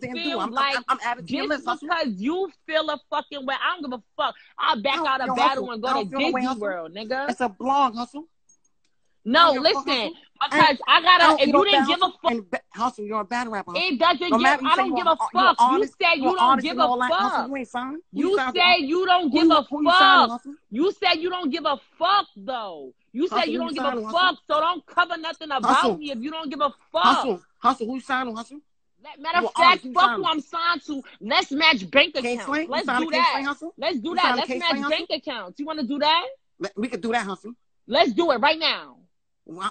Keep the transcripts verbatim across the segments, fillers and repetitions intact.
feel I'm, like I'm, I'm, I'm just because I'm, you feel a fucking way. I don't give a fuck. I'll back out of battle hustle. And go to Disney World, nigga. It's a blog hustle. No, listen, because and I gotta. I if you didn't give a fuck, hustle, you're a battle rapper. Hustle. It doesn't no give. I don't give a fuck. You said you don't give a fuck. You said you don't give a fuck. You said you don't give a fuck though. You said you don't give a fuck, so don't cover nothing about me if you don't give a fuck. Hustle, hustle, who signed on hustle? Matter of fact, fuck who I'm signed to. Let's match bank accounts. Let's do that. Let's do that. Let's match bank accounts. You want to do that? We could do that, hustle. Let's do it right now.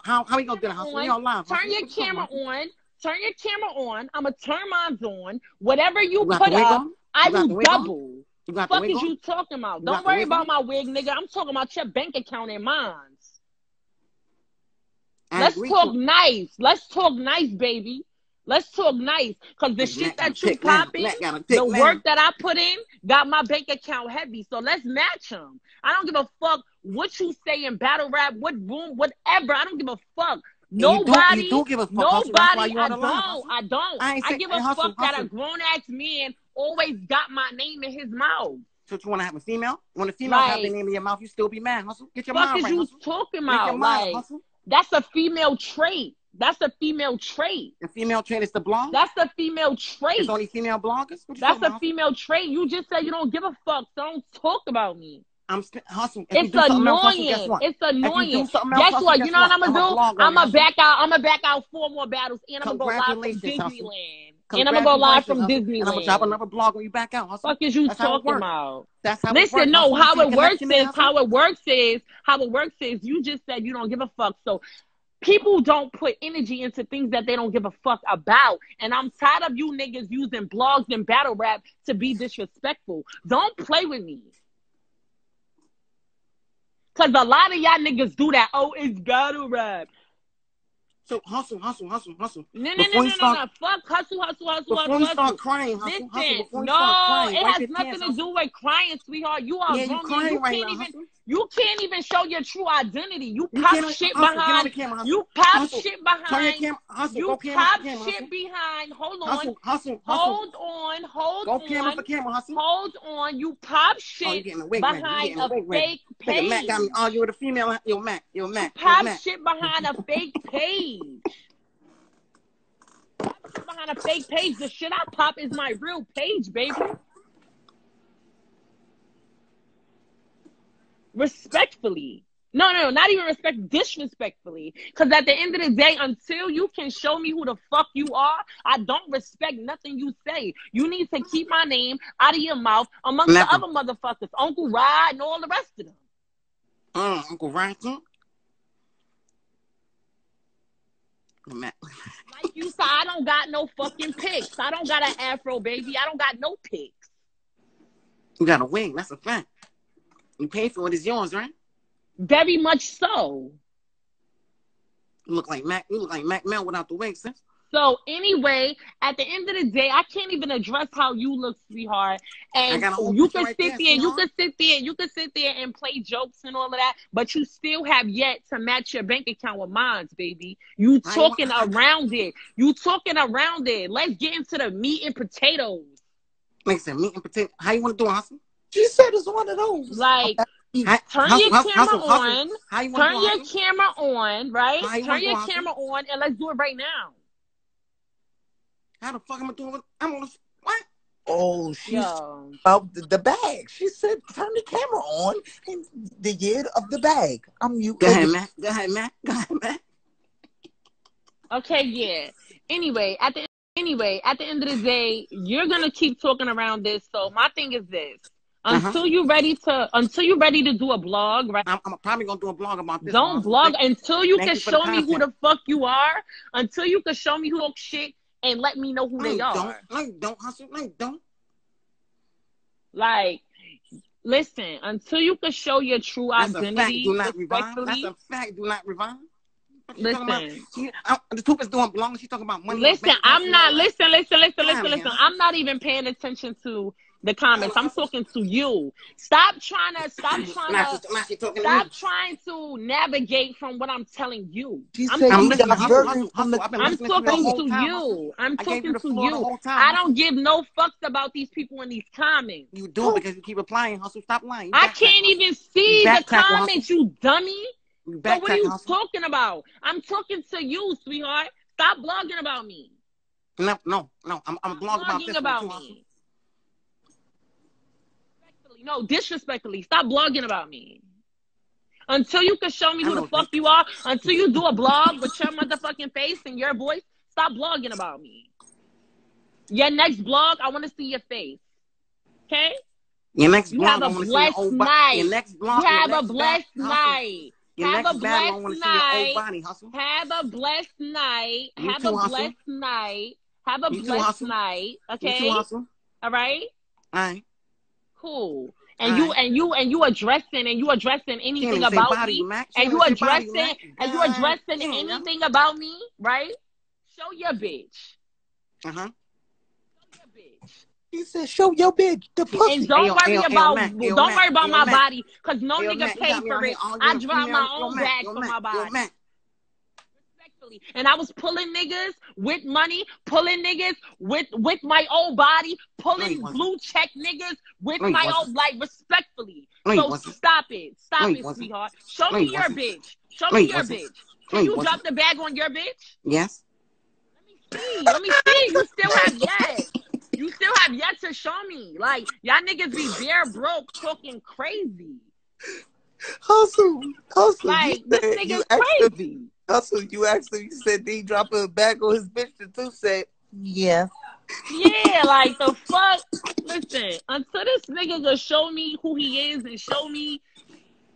How how we gonna do the hustle? We all live. Turn your camera on. Turn your camera on. I'ma turn mine on. Whatever you put up, I do double. What the fuck is you talking about? Don't worry about my wig, nigga. I'm talking about your bank account and mine. Let's talk nice. Let's talk nice, baby. Let's talk nice. Cause the shit that you popping, the work that I put in, got my bank account heavy. So let's match them. I don't give a fuck what you say in battle rap, what boom, whatever. I don't give a fuck. Nobody, you don't, you don't give a fuck. Nobody. I don't. I don't. I, I give a hustle, fuck hustle. That a grown ass man always got my name in his mouth. So you want to have a female? When a female like, have the name in your mouth, you still be mad. Hustle. Get your mind right. What the fuck is you talking about? Like, hustle. That's a female trait. That's a female trait. The female trait is the blog? That's the female trait. There's only female bloggers? That's a female trait. You just said you don't give a fuck. So don't talk about me. I'm hustling. It's annoying. It's annoying. Guess what? You know what I'm going to do? I'm going to back out. I'm going to back out four more battles. And I'm going to go live from Disneyland. And I'm going to go live from Disneyland. I'm going to drop another blog when you back out. What the fuck is you talking about? That's how it works. Listen, no, how it works is, how it works is, how it works is, you just said you don't give a fuck. So people don't put energy into things that they don't give a fuck about. And I'm tired of you niggas using blogs and battle rap to be disrespectful. Don't play with me. Because a lot of y'all niggas do that. Oh, it's battle rap. So hustle, hustle, hustle, hustle. No, no, no, no, start, no, no. Fuck hustle, hustle, hustle, hustle. Before you start crying, hustle, hustle. Before you no, start crying, it has nothing pants, to hustle. Do with crying, sweetheart. You are yeah, wrong. You, you, right can't now, even, you can't even show your true identity. You, you pop shit hustle, behind. Camera, you pop hustle, shit behind. Camera, hustle, you camera, pop camera, hustle. Shit behind. Hold on. Hustle, hustle, hustle. Hold on. Hold go on. Camera for camera, hustle. Hold on. You pop shit oh, wig, behind a fake page. Mac got me arguing with a female. Yo, Mac. Yo, Mac. Pop shit behind a fake page. Behind a fake page, the shit I pop is my real page, baby. Respectfully. No, no, not even respect, disrespectfully. Because at the end of the day, until you can show me who the fuck you are, I don't respect nothing you say. You need to keep my name out of your mouth amongst Nothing. the other motherfuckers. Uncle Rod and all the rest of them. Uh, Uncle Rod, too? Like you said, I don't got no fucking pics. I don't got an afro, baby. I don't got no pics. You got a wing. That's a fact. You paid for it. It's yours, right? Very much so. You look like Mac. You look like Mac Mel without the wig, sis. So anyway, at the end of the day, I can't even address how you look, sweetheart. And you can sit there, you can sit there, you can sit there and play jokes and all of that, but you still have yet to match your bank account with mine, baby. You talking around it. You talking around it. Let's get into the meat and potatoes. Listen, meat and potatoes. How you want to do it, hustle? She said it's one of those. Like, turn your camera on. Turn your camera on, right? Turn your camera on and let's do it right now. How the fuck am I doing? I'm on what? Oh, she's Yo. about the, the bag. She said, "Turn the camera on and the year of the bag." I'm you. Go ahead, Matt. Go ahead, Matt. Go ahead, Matt. Okay, yeah. Anyway, at the anyway at the end of the day, you're gonna keep talking around this. So my thing is this: until uh-huh. you ready to, until you ready to do a blog, right? I'm, I'm probably gonna do a blog about this. Don't blog Thank until you can you show me who the fuck you are. Until you can show me who talk shit. And let me know who they are. I don't hustle. I don't. Like, listen, until you can show your true identity. That's a fact. Do not revive. That's a fact. Do not revive. Listen, she, I, the tooth is doing belong. She's talking about money. Listen, I'm not. Listen, listen, listen, listen, listen. I'm not even paying attention to the comments. I'm talking to you. Stop trying to. Stop trying to. Stop trying to navigate from what I'm telling you. I'm talking to you. I'm talking to you. I don't give no fucks about these people in these comments. You do because you keep replying, Hustle. Stop lying. I can't even see the comments, you dummy. So what are you talking about? I'm talking to you, sweetheart. Stop blogging about me. No, no, no. I'm, I'm blogging about this about me. No, disrespectfully. Stop blogging about me. Until you can show me who the fuck you are, until you do a blog with your motherfucking face and your voice, stop blogging about me. Your next blog, I want to see your face. Okay? Your next blog, I want to see your old body. Your next blog, you have a blessed night. Your Have a blessed night. Have a blessed night. Have a blessed night. Have a blessed night. Okay. All right. All right. Cool. And you and you and you addressing and you addressing anything about me. And you addressing and you addressing anything about me, right? Show your bitch. Uh huh. He said, "Show your bitch the pussy." And don't worry about, don't worry about my body, cause no nigga paid for it. I drive my own bag for my body. Respectfully, and I was pulling niggas with money, pulling niggas with with my own body, pulling blue check niggas with my own like respectfully. So stop it, stop it, sweetheart. Show me your bitch. Show me your bitch. Can you drop the bag on your bitch? Yes. Let me see. Let me see. You still have yes. You still have yet to show me. Like, y'all niggas be bare broke talking crazy. Hustle, hustle. Like, this nigga's crazy. Hustle, you actually said they drop a bag on his bitch. The Tooth said, yeah. Yeah, like, the fuck? Listen, until this nigga gonna show me who he is and show me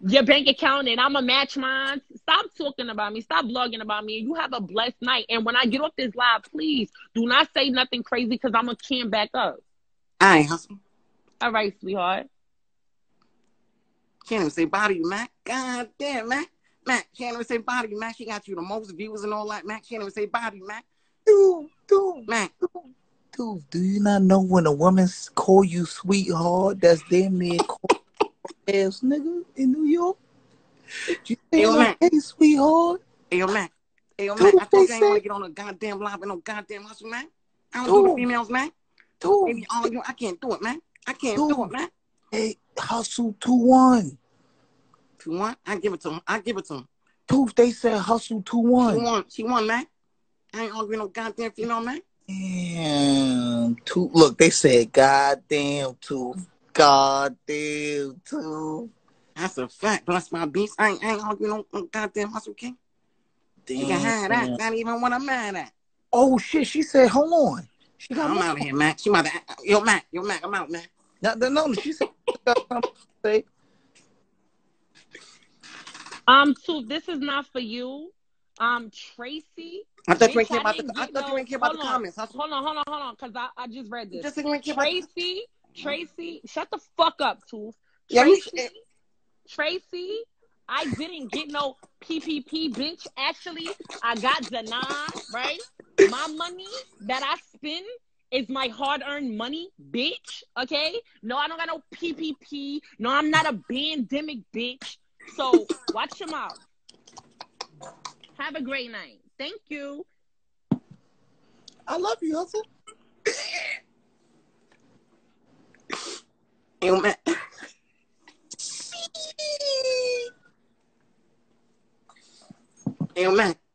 your bank account and I'm a match mine. Stop talking about me. Stop blogging about me. You have a blessed night. And when I get off this live, please do not say nothing crazy because I'm going to can back up. All right, Hustle. All right, sweetheart. Can't even say body, Mac. God damn, Mac. Mac, can't even say body, Mac. She got you the most viewers and all that, Mac. Can't even say body, Mac. Dude, dude, Mac. Dude, dude, do you not know when a woman call you sweetheart, that's damn near call ass nigga in New York? You say, hey, okay, sweetheart. Hey, yo, man. Hey, yo, man. I think I ain't want to get on a goddamn live and no goddamn hustle, man. I don't do the females, man. Maybe all of you, I can't do it, man. I can't Dude. do it, man. Hey, Hustle two one. two one? I give it to him. I give it to him. Tooth, they said Hustle two one. She won. She won, man. I ain't arguing no goddamn female, man. Damn, Tooth. Look, they said goddamn Tooth. Goddamn Tooth. That's a fact. Bless my beast. I ain't, I ain't arguing no, no goddamn Hustle King. Damn. You can hide that. Not even what I'm mad at. Oh, shit. She said, hold on. She got I'm out of here, Mac. She about to... Yo, Mac. Yo, Mac. I'm out, man. No, no, no. She said... um, so this is not for you. Um, Tracy... I thought you ain't care about the, I thought you ain't care about the comments. Hustle. Hold on, hold on, hold on. Because I, I just read this. Just Tracy... Tracy... Shut the fuck up, Tooth. Tracy... Yeah, Tracy, I didn't get no P P P, bitch. Actually, I got denied, right? My money that I spend is my hard-earned money, bitch, okay? No, I don't got no P P P. No, I'm not a pandemic, bitch. So watch your mouth. Have a great night. Thank you. I love you, Hustle. Yo, man. Amen.